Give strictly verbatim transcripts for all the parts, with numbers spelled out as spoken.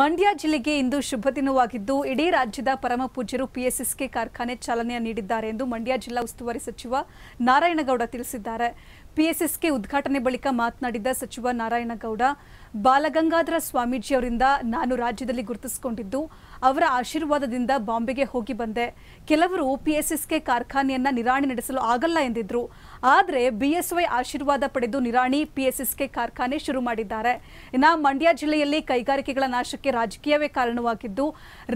ಮಂಡ್ಯ ಜಿಲ್ಲೆಗೆ ಇಂದು ಶುಭ ದಿನವಾಗಿದ್ದು ಇಡೀ ರಾಜ್ಯದ ಪರಮ ಪೂಜ್ಯರು ಪಿ ಎಸ್ ಎಸ್ ಕೆ ಕಾರ್ಖಾನೆ ಚಾಲನೆ ನೀಡಿದ್ದಾರೆ ಎಂದು ಮಂಡ್ಯ ಜಿಲ್ಲಾ ಉಸ್ತುವಾರಿ ಸಚಿವ ನಾರಾಯಣಗೌಡ ತಿಳಿಸಿದ್ದಾರೆ. ಪಿ ಎಸ್ ಎಸ್ ಕೆ ಉದ್ಘಾಟನೆ ಬಳಿಕ ಮಾತನಾಡಿದ ಸಚಿವ ನಾರಾಯಣಗೌಡ, ಬಾಲಗಂಗಾಧರ ಸ್ವಾಮೀಜಿ ಅವರಿಂದ ನಾನು ರಾಜ್ಯದಲ್ಲಿ ಗುರುತಿಸಿಕೊಂಡಿದ್ದು ಅವರ ಆಶೀರ್ವಾದದಿಂದ ಬಾಂಬೆಗೆ ಹೋಗಿ ಬಂದೆ. ಕೆಲವರು ಪಿ ಎಸ್ ಎಸ್ ಕೆ ಕಾರ್ಖಾನೆಯನ್ನು ನಿರಾಣಿ ನಡೆಸಲು ಆಗಲ್ಲ ಎಂದಿದ್ರು. ಆದರೆ ಬಿ ಎಸ್ ವೈ ಆಶೀರ್ವಾದ ಪಡೆದು Nirani P S S K ಕಾರ್ಖಾನೆ ಶುರು ಮಾಡಿದ್ದಾರೆ. ಇನ್ನು ಮಂಡ್ಯ ಜಿಲ್ಲೆಯಲ್ಲಿ ಕೈಗಾರಿಕೆಗಳ ನಾಶಕ್ಕೆ ರಾಜಕೀಯವೇ ಕಾರಣವಾಗಿದ್ದು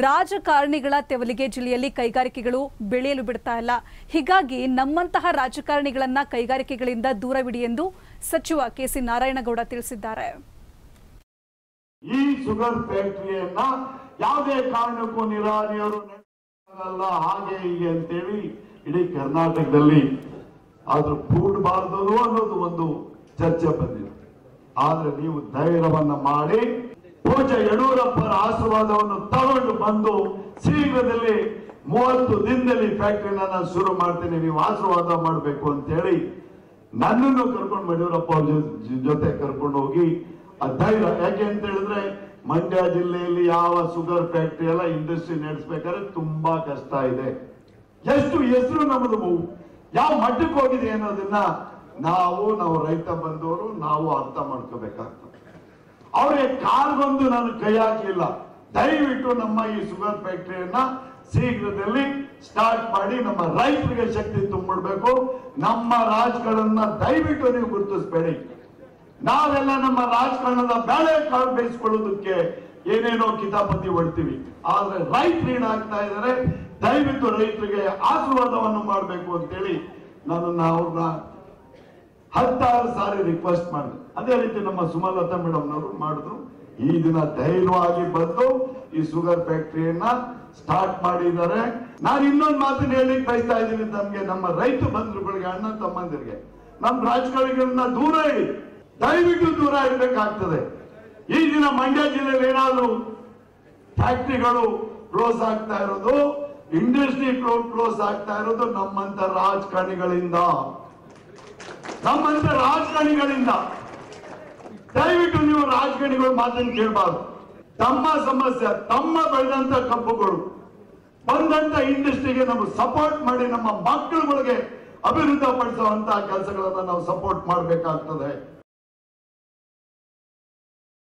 ರಾಜಕಾರಣಿಗಳ ತೆವಲಿಗೆ ಜಿಲ್ಲೆಯಲ್ಲಿ ಕೈಗಾರಿಕೆಗಳು ಬೆಳೆಯಲು ಬಿಡ್ತಾ ಇಲ್ಲ. ಹೀಗಾಗಿ ನಮ್ಮಂತಹ ರಾಜಕಾರಣಿಗಳನ್ನ ಕೈಗಾರಿಕೆಗಳಿಂದ ದೂರವಿಡಿ ಎಂದು ಸಚಿವ ಕೆ ಸಿ ನಾರಾಯಣಗೌಡ ತಿಳಿಸಿದ್ದಾರೆ. ಈ ಶುಗರ್ ಫ್ಯಾಕ್ಟರಿಯನ್ನ ಯಾವುದೇ ಕಾರಣಕ್ಕೂ ನಿರಾಣಿಯರು ನಡೆಸಲ್ಲ, ಹಾಗೆ ಹೀಗೆ ಅಂತೇಳಿ ಇಡೀ ಕರ್ನಾಟಕದಲ್ಲಿ ಆದ್ರೂ ಕೂಡಬಾರದು ಅನ್ನೋದು ಒಂದು ಚರ್ಚೆ ಬಂದಿದೆ. ಆದ್ರೆ ನೀವು ಧೈರ್ಯವನ್ನ ಮಾಡಿ ಪೂಜ್ಯ ಯಡಿಯೂರಪ್ಪರ ಆಶೀರ್ವಾದವನ್ನು ತಗೊಂಡು ಬಂದು ಶೀಘ್ರದಲ್ಲಿ ಮೂವತ್ತು ದಿನದಲ್ಲಿ ಫ್ಯಾಕ್ಟರಿನ ನಾನು ಶುರು ಮಾಡ್ತೀನಿ, ನೀವು ಆಶೀರ್ವಾದ ಮಾಡಬೇಕು ಅಂತೇಳಿ ನನ್ನನ್ನು ಕರ್ಕೊಂಡು ಯಡಿಯೂರಪ್ಪ ಅವ್ರ ಜೊತೆ ಕರ್ಕೊಂಡು ಹೋಗಿ ಧೈರ್ಯ. ಯಾಕೆ ಅಂತ ಹೇಳಿದ್ರೆ ಮಂಡ್ಯ ಜಿಲ್ಲೆಯಲ್ಲಿ ಯಾವ ಶುಗರ್ ಫ್ಯಾಕ್ಟರಿ ಎಲ್ಲ ಇಂಡಸ್ಟ್ರಿ ನಡೆಸಬೇಕಾದ್ರೆ ತುಂಬಾ ಕಷ್ಟ ಇದೆ. ಎಷ್ಟು ಹೆಸರು ನಮ್ಮದು ಯಾವ ಮಟ್ಟಕ್ಕೆ ಹೋಗಿದೆ ಅನ್ನೋದನ್ನ ನಾವು ನಾವು ರೈತ ಬಂದವರು ನಾವು ಅರ್ಥ ಮಾಡ್ಕೋಬೇಕಾಗ್ತದೆ. ಅವ್ರಿಗೆ ಕಾಲ್ಗೊಂದು ನಾನು ಕೈ ಹಾಕಲಿಲ್ಲ. ದಯವಿಟ್ಟು ನಮ್ಮ ಈ ಶುಗರ್ ಫ್ಯಾಕ್ಟರಿಯನ್ನ ಶೀಘ್ರದಲ್ಲಿ ಸ್ಟಾರ್ಟ್ ಮಾಡಿ ನಮ್ಮ ರೈತರಿಗೆ ಶಕ್ತಿ ತುಂಬಿಡ್ಬೇಕು. ನಮ್ಮ ರಾಜಕಾರಣ ದಯವಿಟ್ಟು ನೀವು ಗುರುತಿಸಬೇಡಿ. ನಾವೆಲ್ಲ ನಮ್ಮ ರಾಜಕಾರಣದ ಬೇಳೆ ಕಾಳು ಬೇಯಿಸಿಕೊಳ್ಳೋದಕ್ಕೆ ಏನೇನೋ ಕಿತಾಪತಿ ಹೊಡ್ತೀವಿ, ಆದ್ರೆ ರೈತರು ಏನಾಗ್ತಾ ಇದ್ದಾರೆ, ದಯವಿಟ್ಟು ರೈತರಿಗೆ ಆಶೀರ್ವಾದವನ್ನು ಮಾಡಬೇಕು ಅಂತೇಳಿ ನಾನು ಅವ್ರನ್ನ ಹತ್ತಾರು ಸಾರಿ ರಿಕ್ವೆಸ್ಟ್ ಮಾಡಿದೆ. ಅದೇ ರೀತಿ ನಮ್ಮ ಸುಮಲತಾ ಮೇಡಮ್ನವರು ಮಾಡಿದ್ರು. ಈ ದಿನ ಧೈರ್ಯವಾಗಿ ಬಂದು ಈ ಶುಗರ್ ಫ್ಯಾಕ್ಟರಿಯನ್ನ ಸ್ಟಾರ್ಟ್ ಮಾಡಿದ್ದಾರೆ. ನಾನು ಇನ್ನೊಂದು ಮಾತನ್ನ ಹೇಳಿ ಬಯಸ್ತಾ ಇದ್ದೀನಿ. ನಮ್ಗೆ ನಮ್ಮ ರೈತ ಬಂಧುಗಳಿಗೆ, ಅಣ್ಣ ತಮ್ಮಂದಿರಿಗೆ, ನಮ್ಮ ರಾಜಕಾರಣಿಗಳನ್ನ ದೂರ ಇಡಿ, ದಯವಿಟ್ಟು ದೂರ ಇರಬೇಕಾಗ್ತದೆ. ಈ ದಿನ ಮಂಡ್ಯ ಜಿಲ್ಲೆಯಲ್ಲಿ ಏನಾದ್ರು ಫ್ಯಾಕ್ಟರಿಗಳು ಕ್ಲೋಸ್ ಆಗ್ತಾ ಇರೋದು, ಇಂಡಸ್ಟ್ರಿ ಕ್ಲೋಸ್ ಆಗ್ತಾ ಇರೋದು ನಮ್ಮಂತ ರಾಜಕಾರಣಿಗಳಿಂದ ನಮ್ಮಂತ ರಾಜಕಾರಣಿಗಳಿಂದ ದಯವಿಟ್ಟು ನೀವು ರಾಜಕಾರಣಿಗಳು ಮಾತನ್ನು ಕೇಳಬಾರ್ದು. ತಮ್ಮ ಸಮಸ್ಯೆ, ತಮ್ಮ ಬೆಳೆದಂತ ಕಬ್ಬುಗಳು ಬಂದಂತ ಇಂಡಸ್ಟ್ರಿಗೆ ನಾವು ಸಪೋರ್ಟ್ ಮಾಡಿ ನಮ್ಮ ಮಕ್ಕಳುಗಳಿಗೆ ಅಭಿವೃದ್ಧಿ ಪಡಿಸುವಂತಹ ಕೆಲಸಗಳನ್ನ ನಾವು ಸಪೋರ್ಟ್ ಮಾಡಬೇಕಾಗ್ತದೆ.